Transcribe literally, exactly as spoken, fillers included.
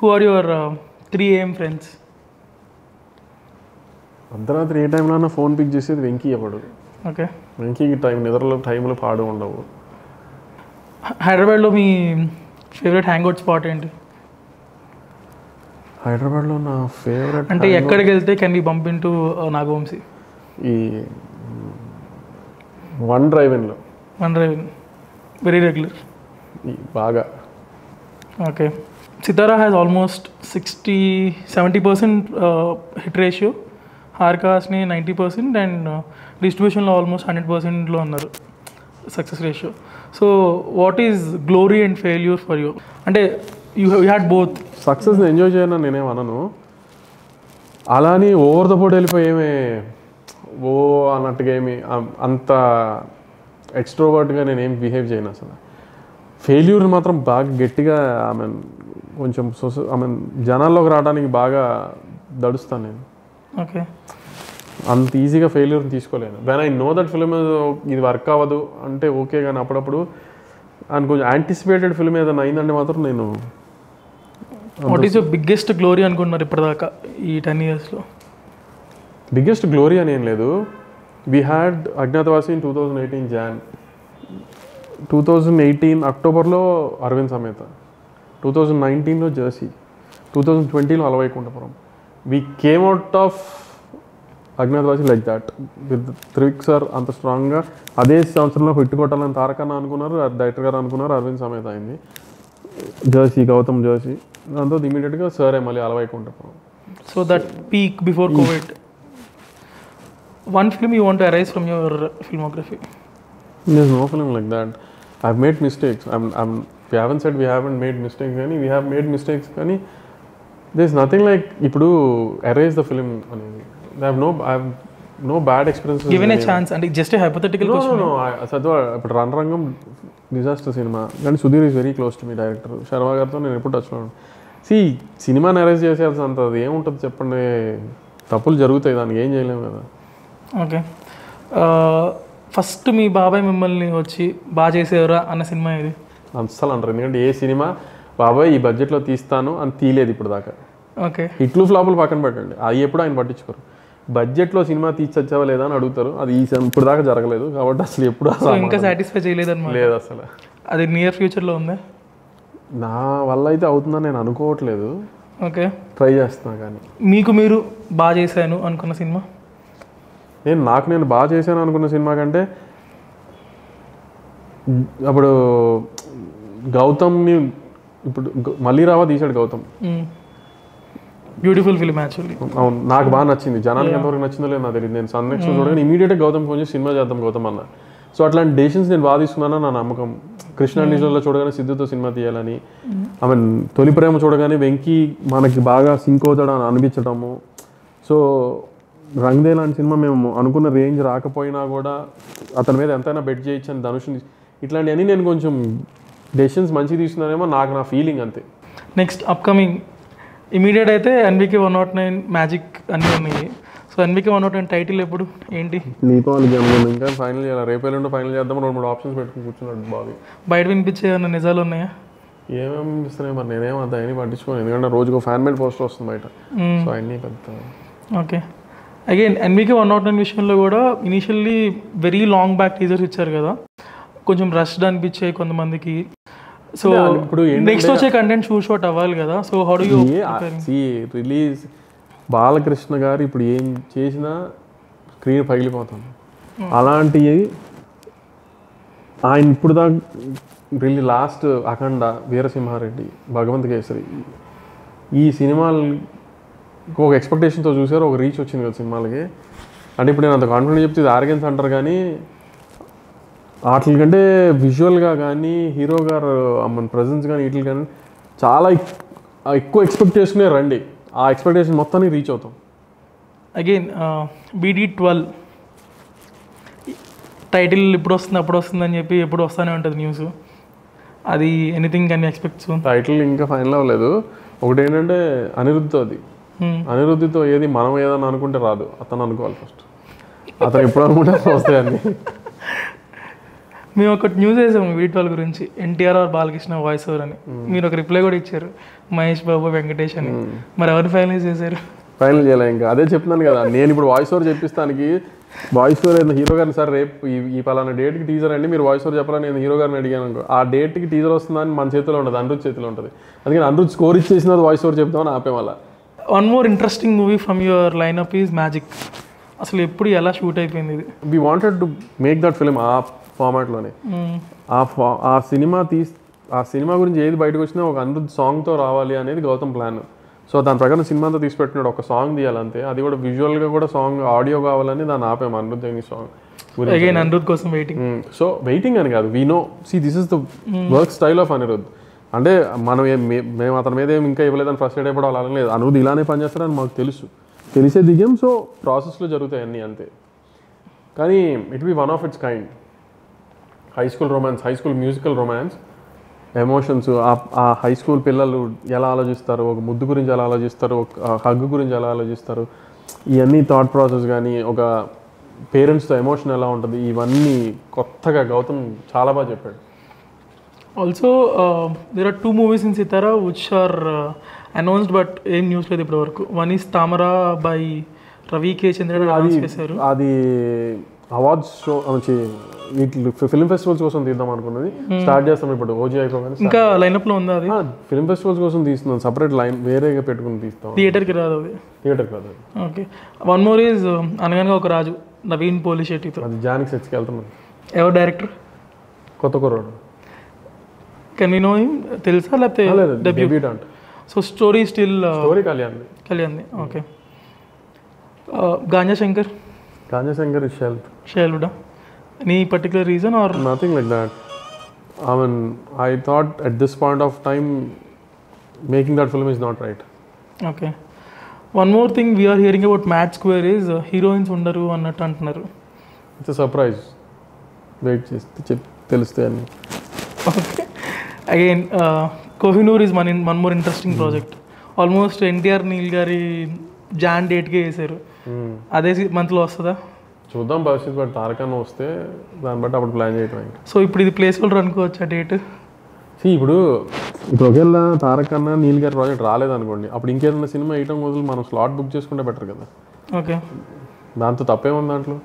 Who are your uh, three a m friends? Andra three a m na phone pick chesi Venki apadu. Okay. Venki ki time nidra time lo paadu undavu. Hyderabad lo me favorite hangout spot enti? Hyderabad lo na favorite. Ante ekkada gelte can we bump into uh, Naga Vamsi? E one drive in lo. One drive in. Very regular. E baga. Okay. Sitara has almost sixty, seventy percent uh, hit ratio. Harkas ne ninety percent and uh, distribution lo almost one hundred percent lo unnaru success ratio. So what is glory and failure for you? And uh, you, have, you had both. Success ne enjoy cheyana nene ananu. Alani over the board elipoye me wo anattuga emi anta extrovert ga nene em behave cheyana asala. Failure matram baga gettiga I mean కొంచెం I mean జనాల్లోకి రావడానికి బాగా దడుస్తాను నేను. Okay. అంత ఈజీగా failure తీసుకోలేను. When I know that film ఇది work అవ్వదు అంటే ఓకే, కానీ అప్పుడప్పుడు అండ్ కొంచెం యాంటిసిపేటెడ్ ఫిల్మ్ ఏదైనా అయిందంటే మాత్రం నేను. What is your biggest glory అనుకుంటున్నారు ఇప్పటిదాకా ఈ టెన్ ఇయర్స్లో? బిగ్గెస్ట్ గ్లోరీ అని ఏం లేదు. We had Agnyaathavaasi in two thousand eighteen Jan two thousand eighteen అక్టోబర్లో అరవింద్ సమేత, twenty nineteen lo Jersey, twenty twenty lo Alawai Kundapuram. We came out of Agnyaathavaasi like that with Trivikram anta strong ga. Adesh Samson lo hit kottalan Tarakar na anukunnaru, director garu anukunnaru, Arvind Sametha ayindi. Jersey, Gautam Jersey. Anta immediate ga sir e malli Alawai Kundapuram. So that peak before COVID. One film you want to erase from your filmography? There's no film like that. I've made mistakes. I'm I'm we haven't said we haven't made mistakes any, we have made mistakes any. There's nothing like ipudu erase the film anedi. I have no I have no bad experiences given a anyway. Chance and just a hypothetical no, question. No no no sadhu ipudu ran rangam disaster cinema and Sudhir is very close to me, director Sharma gartho nenu eppudu touch lo. See cinema erase cheseyalsa antadi em untadu cheppandi, tappulu jarugutayi, daniki em cheyalem kada. Okay. uh, first me Babaey mimmalni vachi ba chesevara anna cinema idi అసలు అంటారు, ఎందుకంటే ఏ cinema బాబాయ్ ఈ బడ్జెట్లో తీస్తాను అని తీయలేదు ఇప్పుడు దాకా. ఓకే. హిట్లు ఫ్లాపులు పక్కన పెట్టండి, అది ఎప్పుడు ఆయన పట్టించుకోరు. బడ్జెట్లో సినిమా తీర్చొచ్చావా లేదా అని అడుగుతారు, అది ఈ ఇప్పుడు దాకా జరగలేదు కాబట్టి అసలు ఎప్పుడు ఇంకా సాటిస్ఫై చేయలేదన్నమాట. లేదు అసలు. అది నియర్ ఫ్యూచర్లో ఉందా? నా వల్ల అయితే అవుతుందని నేను అనుకోవట్లేదు. ఓకే. ట్రై చేస్తున్నా. కానీ మీకు మీరు బాగా చేశాను అనుకున్న సినిమా? నేను నాకు నేను బాగా చేశాను అనుకున్న సినిమా కంటే అప్పుడు గౌతమ్ని ఇప్పుడు మలిరావ తీశాడు గౌతమ్, బ్యూటిఫుల్ ఫిల్మ్ యాక్చువల్లీ. అవును, నాకు బాగా నచ్చింది. జనానికి ఎంతవరకు నచ్చిందో లేదు నాకు తెలియదు. నేను సన్ నెక్స్ట్ చూడగానే ఇమీడియట్గా గౌతమ్ ఫోన్ చేసి సినిమా చేద్దాం గౌతమ్ అన్న. సో అట్లాంటి డెసిషన్స్ నేను బాగా తీసుకున్నాను. నా నమ్మకం కృష్ణ నిజంలో చూడగానే సిద్ధుతో సినిమా తీయాలని, ఐ మీన్ తొలి ప్రేమ చూడగానే వెంకీ మనకి బాగా సింక్ అవుతాడు అని అనిపించడము. సో రంగ్దేల్ లాంటి సినిమా మేము అనుకున్న రేంజ్ రాకపోయినా కూడా అతని మీద ఎంతైనా బెట్ చేయొచ్చు అని ధనుషుని, ఇట్లాంటివన్నీ నేను కొంచెం డెసిషన్స్ మంచి తీసుకున్నానేమో నాకు నా ఫీలింగ్ అంతే. నెక్స్ట్ అప్కమింగ్ ఇమీడియట్ అయితే NBK one nought nine magic అన్నీ ఉన్నాయి. So NBK one nought nine title ఎప్పుడు ఏంటి? దీపావళికి ఇంకా ఫైనల్ చేయాలి, రేపేళ్ళు ఉంటే ఫైనల్ చేద్దాం. రెండు మూడు ఆప్షన్స్ పెట్టుకుని కూర్చున్నాడు బాబు. బయట వినిపించే ఏమైనా నిజాలు ఉన్నాయా? ఏమేమిస్తున్నాయి మరి నేనేం అంత అవన్నీ పట్టించుకోను, ఎందుకంటే రోజుకు ఫ్యాన్ మేడ్ పోస్టర్ వస్తుంది బయట. సో అవన్నీ పెద్ద. Okay. Again NBK one nought nine విషయంలో కూడా initially very long back teasers ఇచ్చారు కదా, కొంచెం రష్డ్ అనిపించాయి కొంతమందికి. సో ఇప్పుడు నెక్స్ట్ వచ్చే కంటెంట్ షూట్ షాట్ అవ్వాలి కదా. So how do you see release? Balakrishna garu ఇప్పుడు ఏం చేసినా స్క్రీన్ పగిలిపోతుంది. అలాంటి ఆయన ఇప్పుడు దా రిలీజ్ లాస్ట్ అఖండ, వీర సింహ రెడ్డి, భగవంత్ కేసరి, ఈ సినిమాలు ఒక ఎక్స్పెక్టేషన్తో చూసారు, ఒక రీచ్ వచ్చింది కదా సినిమాలకి. అంటే ఇప్పుడు నేను అంత కాన్ఫిడెంట్ చెప్తే ఇది ఆర్గన్స్ అంటారు, కానీ వాటి కంటే విజువల్గా కానీ హీరో గారు మన ప్రజెన్స్ కానీ వీటికి కానీ చాలా ఎక్కువ ఎక్స్పెక్టేషనే రండి. ఆ ఎక్స్పెక్టేషన్ మొత్తానికి రీచ్ అవుతాం. అగైన్ బీడీ ట్వెల్వ్ టైటిల్ ఇప్పుడు వస్తుంది అప్పుడు వస్తుంది అని చెప్పి ఎప్పుడు వస్తూనే ఉంటుంది న్యూస్. అది ఎనీథింగ్ కానీ ఎక్స్పెక్ట్ టైటిల్ ఇంకా ఫైనల్ అవ్వలేదు. ఒకటి ఏంటంటే అనిరుద్ధ్, అది అనిరుద్ధితో ఏది మనం ఏదన్నా అనుకుంటే రాదు, అతను అనుకోవాలి ఫస్ట్. అతను ఎప్పుడు అనుకుంటే వస్తాయని. మేము ఒకటి న్యూస్ వేసాము వీటివాల్ గురించి, NTR or Balakrishna voice over అని. మీరు ఒక రిప్లై కూడా ఇచ్చారు, మహేష్ బాబు వెంకటేష్ అని. మరి ఎవరు ఫైనలైజ్ చేశారు? ఫైనల్ చేయాలి ఇంకా, అదే చెప్తున్నాను కదా నేను ఇప్పుడు వాయిస్ ఓవర్ చెప్పిస్తానికి. వాయిస్ ఓవర్ ఏదైనా హీరో గారిని, సార్ రేపు ఈ పలానా డేట్కి టీజర్ అండి మీరు వాయిస్ ఓవర్ చెప్పాలని నేను హీరో గారిని అడిగాను అనుకో, ఆ డేట్కి టీజర్ వస్తుందని మన చేతిలో ఉండదు, అనిరుద్ చేతిలో ఉంటుంది. అందుకని అనిరుద్ స్కోర్ ఇచ్చేసిన వాయిస్ ఓవర్ చెప్తామని ఆపే. వాళ్ళ one more interesting movie from your lineup is magic. అసలు ఎప్పుడు ఎలా షూట్ అయిపోయింది ఇది? We wanted to make that film ఆ ఫార్మాట్లోనే. ఆ ఫా ఆ సినిమా తీసి ఆ సినిమా గురించి ఏది బయటకు వచ్చినా ఒక అనిరుద్ సాంగ్తో రావాలి అనేది గౌతమ్ ప్లాన్. సో దాని ప్రకారం సినిమా అంతా తీసిపెట్టినాడు, ఒక సాంగ్ తీయాలంతే, అది కూడా విజువల్గా కూడా సాంగ్ ఆడియో కావాలని దాన్ని ఆపాము అనిరుద్ అని సాంగ్. సో వెయిటింగ్ అని కాదు, we know see this is the work style of Anirudh. అంటే మనం మేము అతని మీద ఏమి ఇంకా ఇవ్వలేదని ఫ్రస్ట్రేట్ అయిపోవడం అలా లేదు, అనిరుద్ ఇలానే పనిచేస్తారని మాకు తెలుసు, తెలిసే దిగం. సో ప్రాసెస్లో జరుగుతాయి అన్నీ అంతే, కానీ it be one of its kind. High school romance, high school musical romance, emotions, ఆ హై స్కూల్ పిల్లలు ఎలా ఆలోచిస్తారు, ఒక ముద్దు గురించి ఎలా ఆలోచిస్తారు, ఒక హగ్గు గురించి ఎలా ఆలోచిస్తారు, ఇవన్నీ థాట్ ప్రాసెస్. కానీ ఒక పేరెంట్స్తో ఎమోషన్ ఎలా ఉంటుంది, ఇవన్నీ కొత్తగా గౌతమ్ చాలా బాగా చెప్పాడు. Also there are two movies in Sitara which are announced but ఏం న్యూస్ లేదు ఇప్పటి వరకు. One is Tamara by Ravi K Chandra, అది అవార్డ్స్ షో నుంచి వీటి ఫిల్మ్ ఫెస్టివల్స్ కోసం తీద్దాం అనుకున్నది, స్టార్ట్ చేస్తాం ఇప్పుడు ఓజీ అయిపోయి. ఇంకా లైన్అప్ లో ఉందా? ఫిల్మ్ ఫెస్టివల్స్ కోసం తీస్తున్నాం, సపరేట్ లైన్ వేరేగా పెట్టుకుని తీస్తాం, థియేటర్కి రాదు అది, థియేటర్కి రాదు. ఓకే, వన్ మోర్ ఈజ్ అనగనగా ఒక రాజు, నవీన్ పోలిష్ ఎట్టితో, అది జానిక్ సెట్స్కి వెళ్తున్నాం. ఎవరు డైరెక్టర్? కొత్త కుర్రాడు. Can we know him? తెలుసా లేకపోతే debutante? So story still story Kalyan Kalyan okay. Ganya Shankar Ganya Shankar is shelved షెల్డా. Any particular reason or nothing like that? I mean, I thought at this point of time, making that film is not right. Okay. One more thing we are hearing about Mad Square is uh, heroines undaru annattu antunaru. It's a surprise. Wait, just telustayani. Okay. Again, uh, Kohinoor is one in, one more interesting mm. project. Almost N T R Nilgari January eighth ke esaru. Ade month lo ostha. చూద్దాం భవిష్యత్, but తారకన్న వస్తే దాన్ని బట్టి అప్పుడు plan చేయటం. So ఇప్పుడు ఇది place holder అనుకోవచ్చు డేట్. సో ఇప్పుడు ఇప్పుడు ఒకవేళ తారకన్న నీలగిరి ప్రాజెక్ట్ రాలేదనుకోండి, అప్పుడు ఇంకేదైనా సినిమా వేయటం వదిలి మనం స్లాట్ బుక్ చేసుకుంటే బెటర్ కదా. ఓకే, దాంతో తప్పేముంది దాంట్లో.